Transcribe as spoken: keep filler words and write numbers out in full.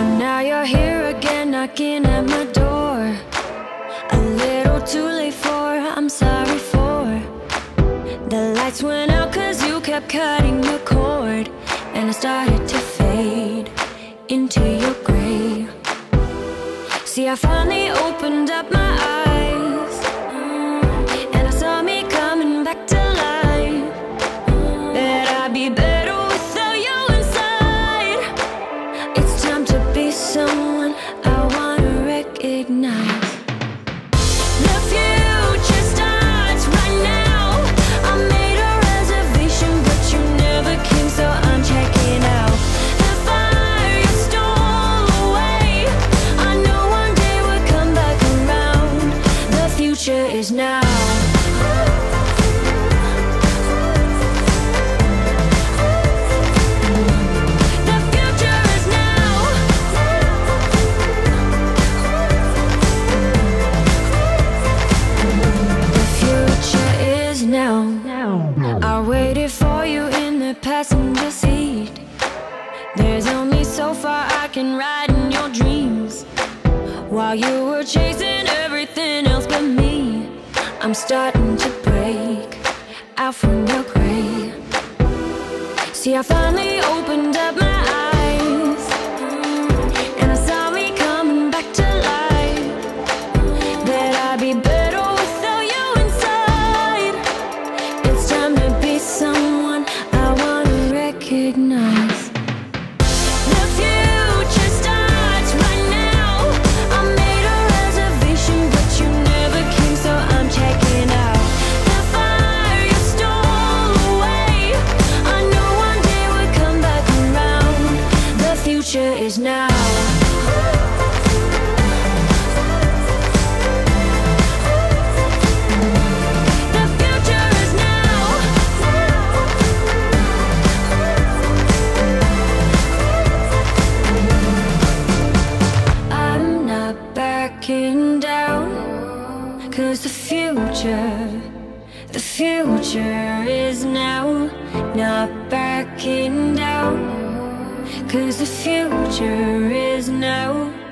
So now you're here again, knocking at my door. A little too late for, I'm sorry for. The lights went out cause you kept cutting the cord, and I started to fade into your gray. See, I finally opened up my eyes, and I saw me coming back to life. That I'd be better without you inside. It's time to be someone I wanna recognize. Is now. The future is now. The future is now. Now. I waited for you in the passenger seat. There's only so far I can ride in your dreams. While you were chasing everything else but me, I'm starting to break out from your grave. See, I finally opened up my eyes, and I saw me coming back to life. That I'd be better without you inside. It's time to be someone I wanna recognize. The future is now. The future is now. I'm not backing down, cause the future, the future is now. Not backing down, cause the future is now.